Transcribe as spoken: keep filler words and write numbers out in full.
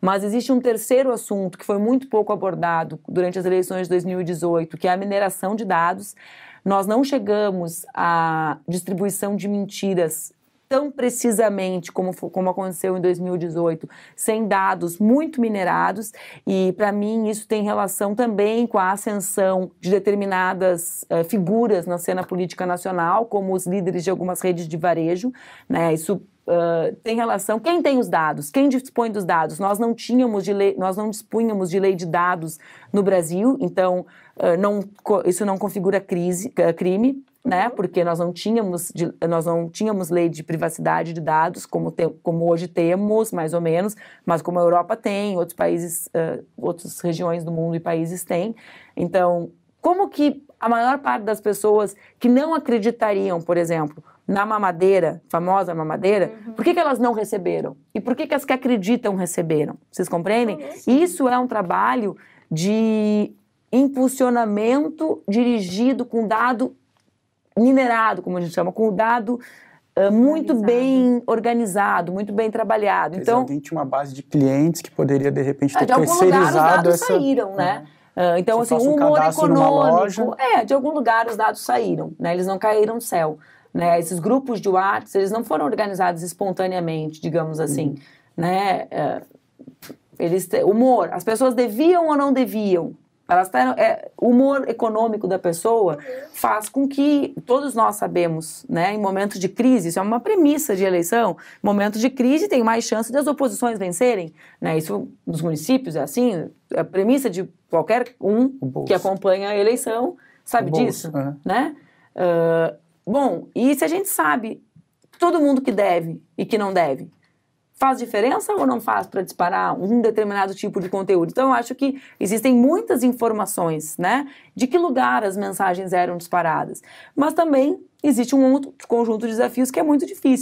Mas existe um terceiro assunto que foi muito pouco abordado durante as eleições de dois mil e dezoito, que é a mineração de dados. Nós não chegamos à distribuição de mentiras tão precisamente como, como aconteceu em dois mil e dezoito, sem dados muito minerados, e para mim isso tem relação também com a ascensão de determinadas uh, figuras na cena política nacional, como os líderes de algumas redes de varejo, né? Isso Uh, tem relação, quem tem os dados, quem dispõe dos dados. Nós não tínhamos de lei, nós não dispunhamos de lei de dados no Brasil, então uh, não, isso não configura crise, crime, né? Porque nós não tínhamos, de, nós não tínhamos lei de privacidade de dados como, te, como hoje temos, mais ou menos, mas como a Europa tem, outros países, uh, outras regiões do mundo e países têm. Então, como que a maior parte das pessoas que não acreditariam, por exemplo, na mamadeira, famosa mamadeira, uhum. por que, que elas não receberam? E por que, que as que acreditam receberam? Vocês compreendem? Isso é um trabalho de impulsionamento dirigido com dado minerado, como a gente chama, com dado uh, muito bem organizado, muito bem trabalhado. Então, exatamente, uma base de clientes que poderia, de repente, ter terceirizado essa... De algum lugar os dados essa... saíram, né? Uhum. Uh, então, se assim, um humor econômico... É, de algum lugar os dados saíram, né? Eles não caíram do céu. Né? Esses grupos de WhatsApp, eles não foram organizados espontaneamente, digamos assim, uhum. né? Eles te... Humor, as pessoas deviam ou não deviam? Elas terão... é, humor econômico da pessoa faz com que, todos nós sabemos, né? Em momentos de crise, isso é uma premissa de eleição, momentos de crise tem mais chance das oposições vencerem, né? Isso nos municípios é assim, é a premissa de qualquer um que acompanha a eleição sabe disso, uhum. né? Uh... Bom, e se a gente sabe todo mundo que deve e que não deve, faz diferença ou não faz para disparar um determinado tipo de conteúdo? Então, eu acho que existem muitas informações, né, de que lugar as mensagens eram disparadas. Mas também existe um outro conjunto de desafios que é muito difícil.